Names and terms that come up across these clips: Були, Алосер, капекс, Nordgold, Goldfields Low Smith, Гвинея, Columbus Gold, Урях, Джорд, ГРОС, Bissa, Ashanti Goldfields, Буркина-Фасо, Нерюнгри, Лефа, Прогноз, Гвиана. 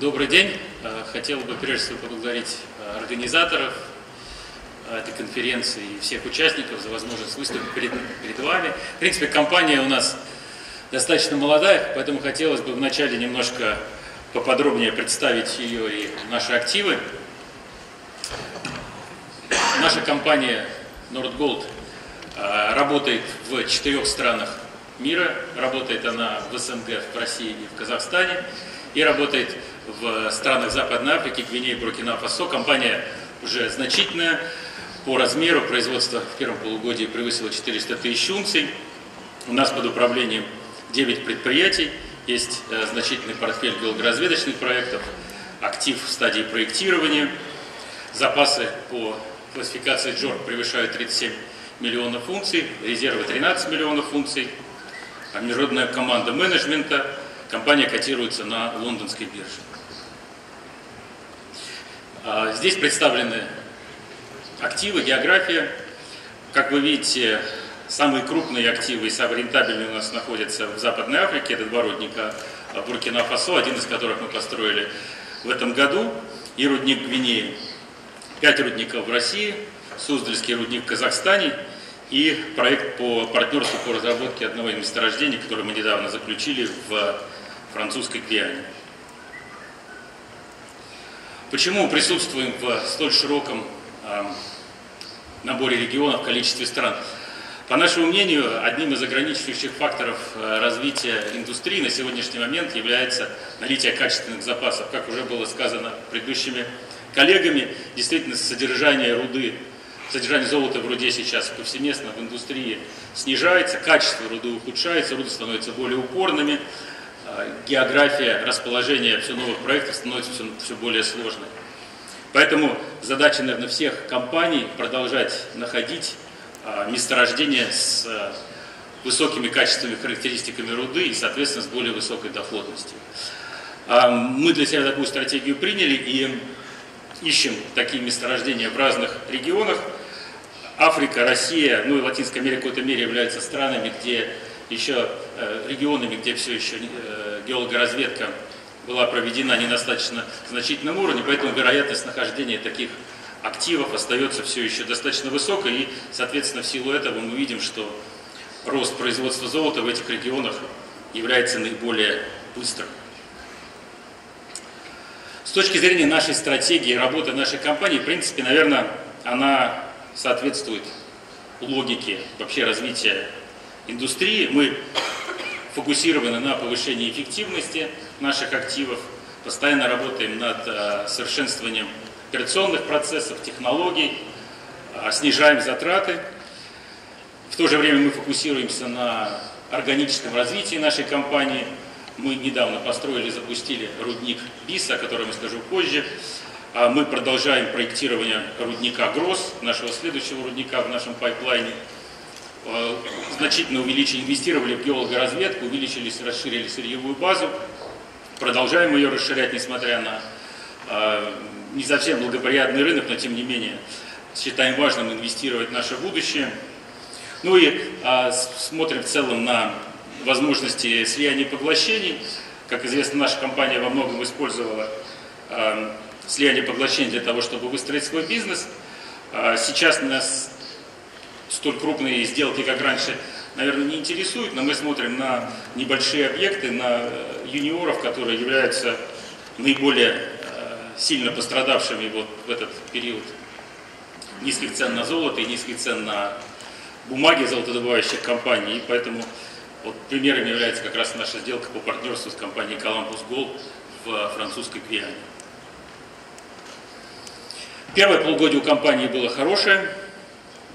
Добрый день. Хотел бы прежде всего поблагодарить организаторов этой конференции и всех участников за возможность выступить перед вами. В принципе, компания у нас достаточно молодая, поэтому хотелось бы вначале немножко поподробнее представить ее и наши активы. Наша компания Nordgold работает в 4 странах мира. Работает она в СНГ, в России и в Казахстане. И работает в странах Западной Африки, Гвинеи, Буркина-Фасо. Компания уже значительная. По размеру производства в первом полугодии превысило 400 тысяч унций. У нас под управлением 9 предприятий. Есть значительный портфель геологоразведочных проектов, актив в стадии проектирования. Запасы по классификации Джорд превышают 37 миллионов функций, резервы 13 миллионов функций. Международная команда менеджмента. Компания котируется на лондонской бирже. Здесь представлены активы, география. Как вы видите, самые крупные активы и самые рентабельные у нас находятся в Западной Африке. Это два рудника Буркина-Фасо, один из которых мы построили в этом году, и рудник Гвинеи. 5 рудников в России, Суздальский рудник в Казахстане и проект по партнерству по разработке одного из месторождений, которое мы недавно заключили в французской Гвиане. Почему мы присутствуем в столь широком наборе регионов, количестве стран? По нашему мнению, одним из ограничивающих факторов развития индустрии на сегодняшний момент является наличие качественных запасов. Как уже было сказано предыдущими коллегами, действительно, содержание золота в руде сейчас повсеместно в индустрии снижается, качество руды ухудшается, руды становятся более упорными, география, расположение все новых проектов становится все более сложной. Поэтому задача, наверное, всех компаний продолжать находить месторождения с высокими качественными характеристиками руды и, соответственно, с более высокой доходностью. Мы для себя такую стратегию приняли и ищем такие месторождения в разных регионах. Африка, Россия, ну и Латинская Америка в какой-то мере являются странами, где еще регионами, где все еще геологоразведка была проведена не на достаточно значительном уровне, поэтому вероятность нахождения таких активов остается все еще достаточно высокой, и, соответственно, в силу этого мы видим, что рост производства золота в этих регионах является наиболее быстрым. С точки зрения нашей стратегии, работы нашей компании, в принципе, наверное, она соответствует логике вообще развития индустрии. Мы фокусированы на повышении эффективности наших активов, постоянно работаем над совершенствованием операционных процессов, технологий, снижаем затраты. В то же время мы фокусируемся на органическом развитии нашей компании. Мы недавно построили и запустили рудник БИСа, о котором я скажу позже. Мы продолжаем проектирование рудника ГРОС, нашего следующего рудника в нашем пайплайне. Значительно увеличили, инвестировали в геологоразведку, увеличились, расширили сырьевую базу. Продолжаем ее расширять, несмотря на не совсем благоприятный рынок, но тем не менее считаем важным инвестировать в наше будущее. Ну и смотрим в целом на возможности слияния и поглощений. Как известно, наша компания во многом использовала слияние и поглощение для того, чтобы выстроить свой бизнес. Сейчас нас столь крупные сделки, как раньше, наверное, не интересуют, но мы смотрим на небольшие объекты, на юниоров, которые являются наиболее сильно пострадавшими вот в этот период низких цен на золото и низких цен на бумаги золотодобывающих компаний. И поэтому вот примером является как раз наша сделка по партнерству с компанией Columbus Gold в французской Гвиане. Первое полугодие у компании было хорошее.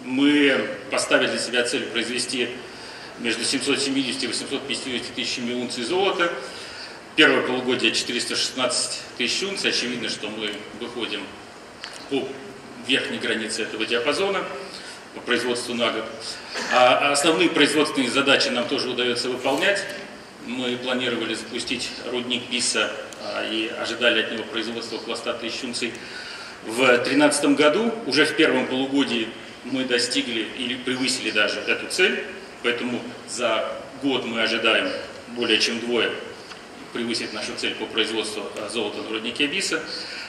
Мы поставили для себя цель произвести между 770 и 850 тысячами унций золота. Первое полугодие 416 тысяч унций. Очевидно, что мы выходим по верхней границе этого диапазона по производству на год. А основные производственные задачи нам тоже удается выполнять. Мы планировали запустить рудник Bissa и ожидали от него производства около 100 тысяч унций. В 2013 году уже в первом полугодии мы достигли или превысили даже эту цель, поэтому за год мы ожидаем более чем вдвое превысит нашу цель по производству золота на руднике Бисса.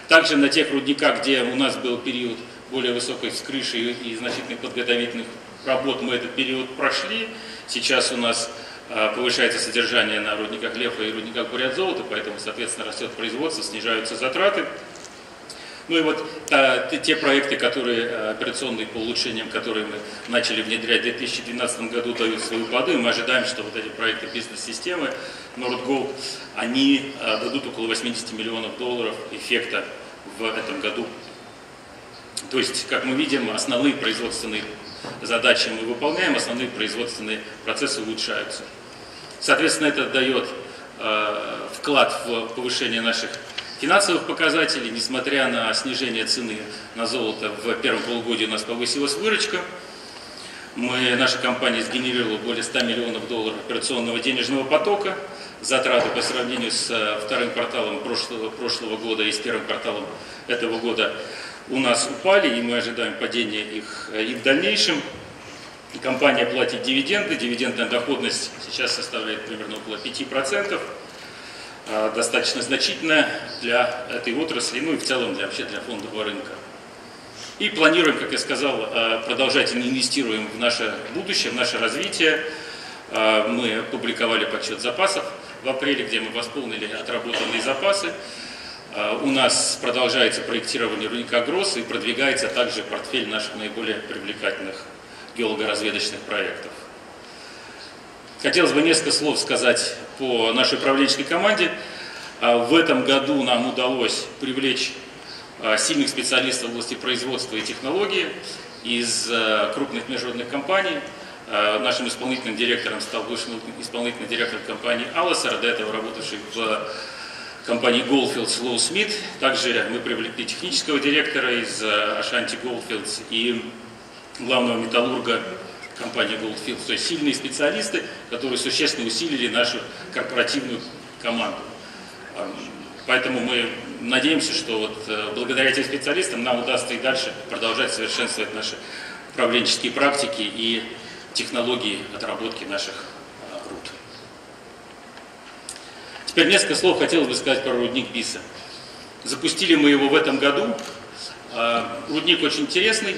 Также на тех рудниках, где у нас был период более высокой вскрыши и значительных подготовительных работ, мы этот период прошли. Сейчас у нас повышается содержание на рудниках Лефа и рудниках Бурят золота, поэтому, соответственно, растет производство, снижаются затраты. Ну и вот те проекты, которые операционные по улучшениям, которые мы начали внедрять в 2012 году, дают свои плоды. Мы ожидаем, что вот эти проекты бизнес-системы Nordgold, они дадут около $80 миллионов эффекта в этом году. То есть, как мы видим, основные производственные задачи мы выполняем, основные производственные процессы улучшаются. Соответственно, это дает вклад в повышение наших финансовых показателей. Несмотря на снижение цены на золото, в первом полугодии у нас повысилась выручка. Наша компания сгенерировала более $100 миллионов операционного денежного потока. Затраты по сравнению с вторым кварталом прошлого года и с первым кварталом этого года у нас упали, и мы ожидаем падения их и в дальнейшем. Компания платит дивиденды. Дивидендная доходность сейчас составляет примерно около 5%. Достаточно значительная для этой отрасли, ну и в целом вообще для фондового рынка. И планируем, как я сказал, продолжать инвестируем в наше будущее, в наше развитие. Мы публиковали подсчет запасов в апреле, где мы восполнили отработанные запасы. У нас продолжается проектирование рудника ГРОС и продвигается также портфель наших наиболее привлекательных геолого-разведочных проектов. Хотелось бы несколько слов сказать по нашей управленческой команде. В этом году нам удалось привлечь сильных специалистов в области производства и технологии из крупных международных компаний. Нашим исполнительным директором стал бывший исполнительный директор компании «Алосер», до этого работавший в компании Goldfields Low Smith. Также мы привлекли технического директора из Ashanti Goldfields и главного металлурга компании Goldfields. То есть сильные специалисты, которые существенно усилили нашу корпоративную команду. Поэтому мы надеемся, что вот благодаря этим специалистам нам удастся и дальше продолжать совершенствовать наши управленческие практики и технологии отработки наших руд. Теперь несколько слов хотелось бы сказать про рудник Bissa. Запустили мы его в этом году. Рудник очень интересный.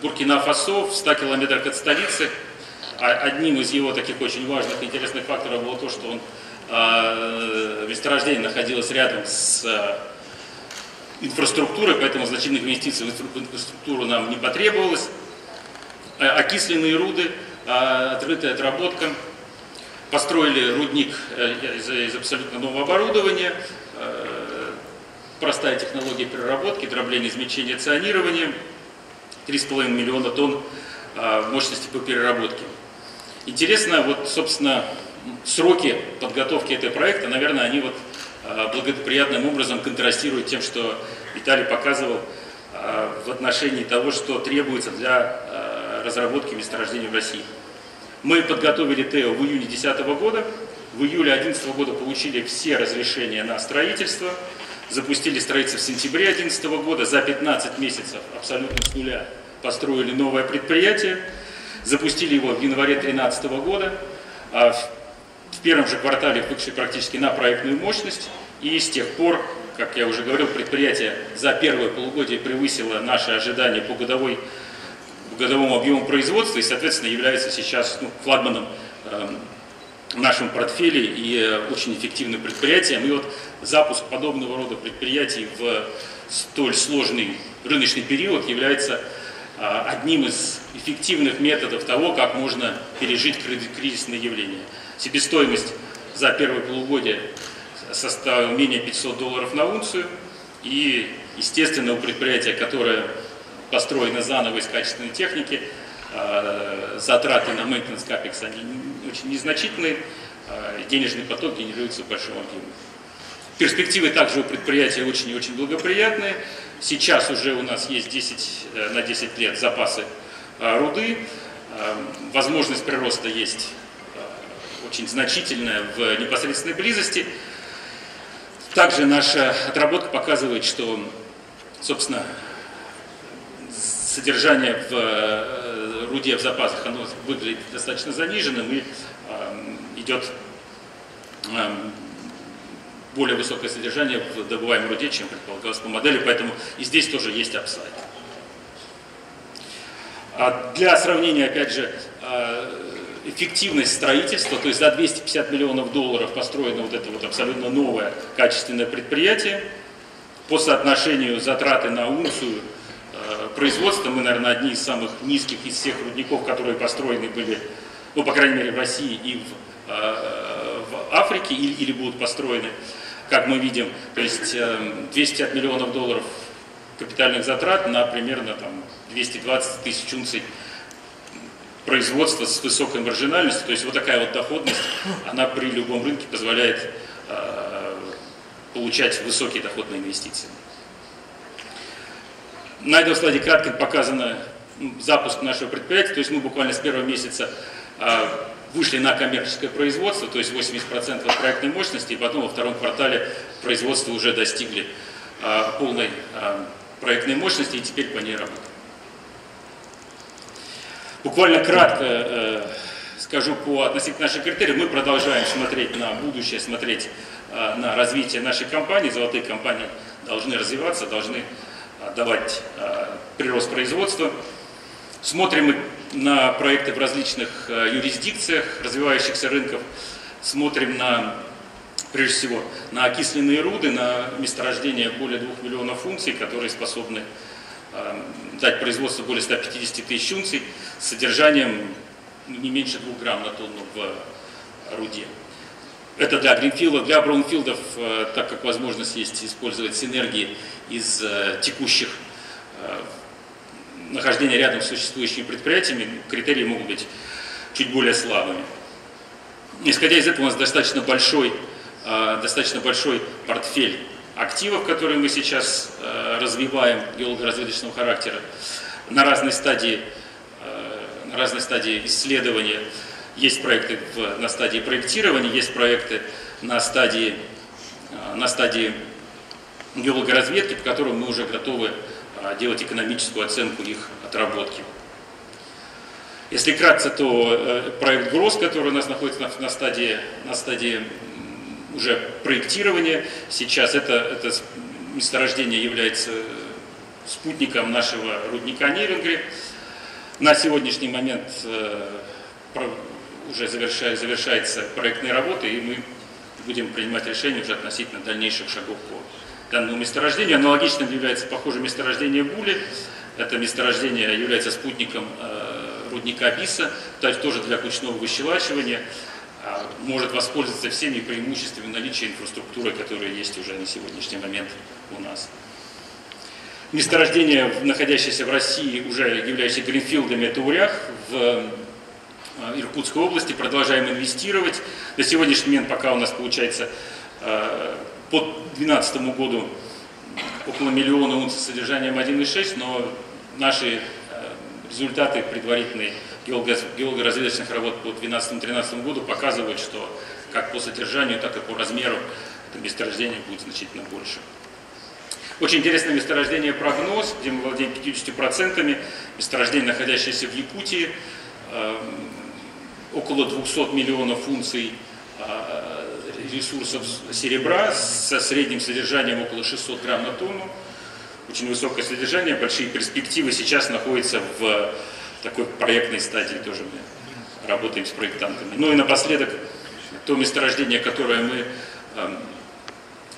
Буркина-Фасо, в 100 километрах от столицы. Одним из его таких очень важных и интересных факторов было то, что месторождение находилось рядом с инфраструктурой, поэтому значительных инвестиций в инфраструктуру нам не потребовалось. Окисленные руды, отрытая отработка. Построили рудник из абсолютно нового оборудования. Простая технология переработки, дробление, измельчение, ционирование. 3,5 миллиона тонн мощности по переработке. Интересно, вот, собственно, сроки подготовки этого проекта, наверное, они вот благоприятным образом контрастируют тем, что Виталий показывал в отношении того, что требуется для разработки месторождений в России. Мы подготовили ТЭО в июне 2010 года, в июле 2011 года получили все разрешения на строительство. Запустили строительство в сентябре 2011 года, за 15 месяцев абсолютно с нуля построили новое предприятие, запустили его в январе 2013 года, в первом же квартале вышли практически на проектную мощность, и с тех пор, как я уже говорил, предприятие за первое полугодие превысило наши ожидания по годовому объему производства и, соответственно, является сейчас флагманом в нашем портфеле и очень эффективным предприятием. И вот запуск подобного рода предприятий в столь сложный рыночный период является одним из эффективных методов того, как можно пережить кризисные явления. Себестоимость за первое полугодие составила менее $500 на унцию. И, естественно, у предприятия, которое построено заново из качественной техники, затраты на maintenance капекс они очень незначительные, денежный поток генерируется в большом объеме. Перспективы также у предприятия очень и очень благоприятные. Сейчас уже у нас есть на 10 лет запасы руды, возможность прироста есть очень значительная в непосредственной близости. Также наша отработка показывает, что, собственно, содержание в руде в запасах оно выглядит достаточно заниженным и идет более высокое содержание в добываемой руде, чем предполагалось по модели, поэтому и здесь тоже есть апсайд. Для сравнения, опять же, эффективность строительства, то есть за $250 миллионов построено вот это вот абсолютно новое качественное предприятие. По соотношению затраты на унцию производства мы, наверное, одни из самых низких из всех рудников, которые построены были, ну, по крайней мере, в России и в Африке, или будут построены, как мы видим. То есть $250 миллионов капитальных затрат на примерно там 220 тысяч унций производства с высокой маржинальностью. То есть вот такая вот доходность, она при любом рынке позволяет получать высокие доходные инвестиции. На этом слайде кратко показано запуск нашего предприятия. То есть мы буквально с первого месяца вышли на коммерческое производство, то есть 80% от проектной мощности, и потом во втором квартале производство уже достигли полной проектной мощности, и теперь по ней работаем. Буквально кратко скажу относительно наших критериев. Мы продолжаем смотреть на будущее, смотреть на развитие нашей компании. Золотые компании должны развиваться, должны давать прирост производства. Смотрим мы на проекты в различных юрисдикциях развивающихся рынков. Смотрим на, прежде всего, на окисленные руды, на месторождения более 2 миллионов унций, которые способны дать производство более 150 тысяч унций с содержанием не меньше 2 грамм на тонну в руде. Это для гринфилда, для браунфилдов, так как возможность есть использовать синергии из текущих нахождения рядом с существующими предприятиями, критерии могут быть чуть более слабыми. Исходя из этого, у нас достаточно большой портфель активов, которые мы сейчас развиваем, геолого-разведочного характера, на разной стадии исследования. Есть проекты на стадии проектирования, есть проекты на стадии геологоразведки, по которым мы уже готовы делать экономическую оценку их отработки. Если вкратце, то проект ГРОС, который у нас находится на стадии уже проектирования сейчас, это месторождение является спутником нашего рудника Нерюнгри. На сегодняшний момент уже завершаются проектные работы, и мы будем принимать решение уже относительно дальнейших шагов по данному месторождению. Аналогичным является похожее месторождение Були. Это месторождение является спутником рудника Бисса, то есть тоже для кучного выщелачивания. Может воспользоваться всеми преимуществами наличия инфраструктуры, которая есть уже на сегодняшний момент у нас. Месторождение, находящееся в России, уже являющееся гринфилдами, это Урях в Иркутской области. Продолжаем инвестировать. На сегодняшний момент пока у нас получается по 2012 году около миллиона унций с содержанием 1,6, но наши результаты предварительные геолого-разведочных работ по 2012-2013 году показывают, что как по содержанию, так и по размеру это месторождение будет значительно больше. Очень интересное месторождение «Прогноз», где мы владеем 50%, месторождение, находящееся в Якутии, около 200 миллионов унций ресурсов серебра со средним содержанием около 600 грамм на тонну. Очень высокое содержание, большие перспективы. Сейчас находится в такой проектной стадии, тоже мы работаем с проектантами. Ну и напоследок, то месторождение, которое мы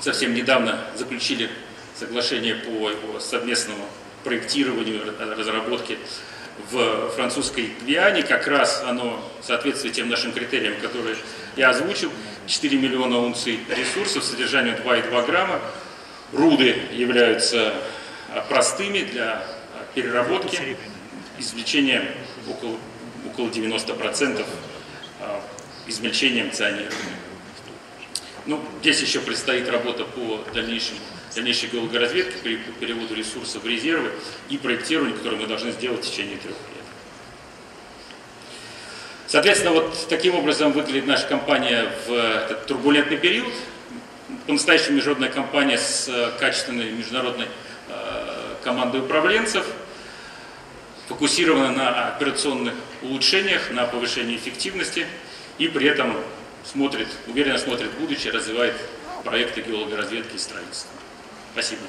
совсем недавно заключили соглашение по его совместному проектированию, разработке в французской Гвиане, как раз оно соответствует тем нашим критериям, которые я озвучил. 4 миллиона унций ресурсов, содержанию 2,2 грамма. Руды являются простыми для переработки, извлечением около 90%, измельчением цианидов. Ну, здесь еще предстоит работа по дальнейшей геологоразведке, переводу ресурсов в резервы и проектированию, которое мы должны сделать в течение 3 лет. Соответственно, вот таким образом выглядит наша компания в этот турбулентный период. По-настоящему международная компания с качественной международной командой управленцев, фокусирована на операционных улучшениях, на повышении эффективности и при этом уверенно смотрит в будущее, развивает проекты геологоразведки и строительства. Спасибо.